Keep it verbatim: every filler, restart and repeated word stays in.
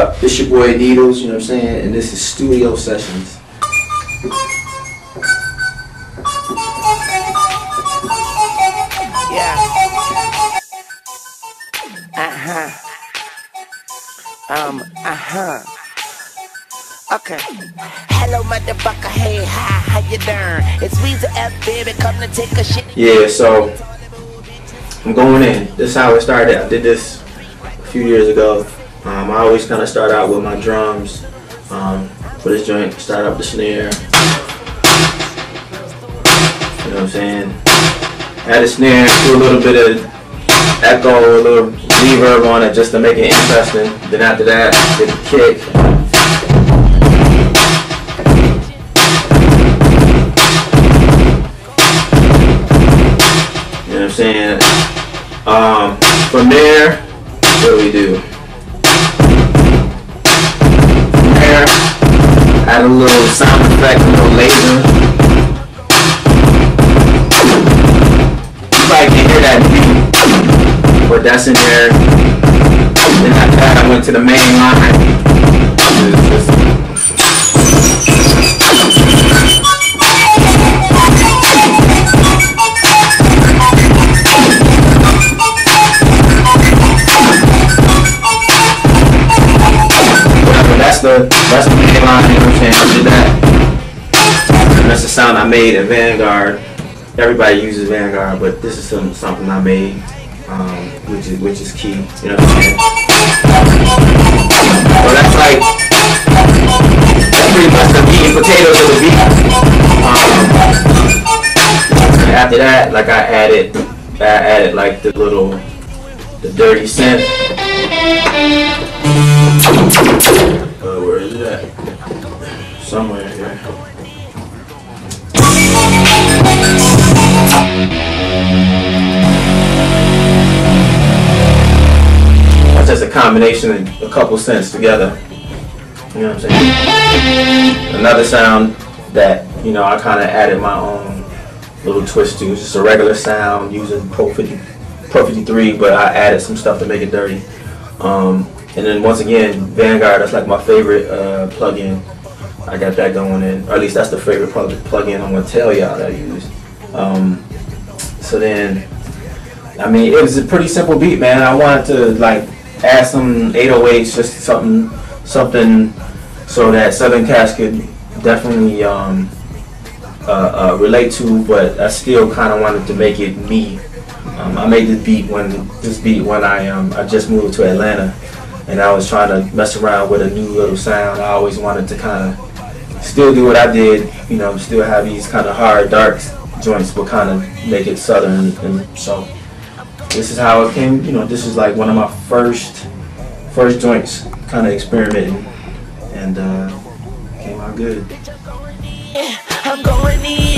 up? This your boy Needlz, you know what I'm saying? And this is Studio Sessions. Yeah. Uh-huh. Um, uh-huh. Okay. Hello, motherfucker. Hey, hi, how you doing? It's Weezy F, baby. Come to take a shit. Yeah, so I'm going in. This is how it started. I did this a few years ago. Um, I always kind of start out with my drums. Um, for this joint, start up the snare. You know what I'm saying? Add a snare, do a little bit of echo, a little reverb on it just to make it interesting. Then after that, the kick. You know what I'm saying? Um, from there, what do we do? From there, add a little sound effect, a little laser. You probably can hear that beat, but that's in there. Then after that, I went to the main line. The, that's the main line, you know what I'm saying? I did that. And that's the sound I made at Vanguard. Everybody uses Vanguard, but this is some, something I made, um, which is which is key. You know what I'm saying? So that's like that's pretty much the meat and potatoes of the beat. Um, after that, like I added, I added like the little, the dirty synth. Uh, where is it at? Somewhere here. That's just a combination of a couple synths together. You know what I'm saying? Another sound that, you know, I kind of added my own little twist to. It's just a regular sound using Pro fifty-three, but I added some stuff to make it dirty. Um, And then once again, Vanguard, that's like my favorite uh, plugin. I got that going in, or at least that's the favorite plug plugin I'm going to tell y'all that I use. Um, so then, I mean, it was a pretty simple beat, man. I wanted to like add some eight oh eights, just something, something so that Southern cats could definitely um, uh, uh, relate to, but I still kind of wanted to make it me. Um, I made this beat when this beat when I um, I just moved to Atlanta. And I was trying to mess around with a new little sound. I always wanted to kind of still do what I did, you know, still have these kind of hard, dark joints, but kind of make it Southern. And so this is how it came, you know, this is like one of my first, first joints, kind of experimenting, and uh, came out good. I'm going in.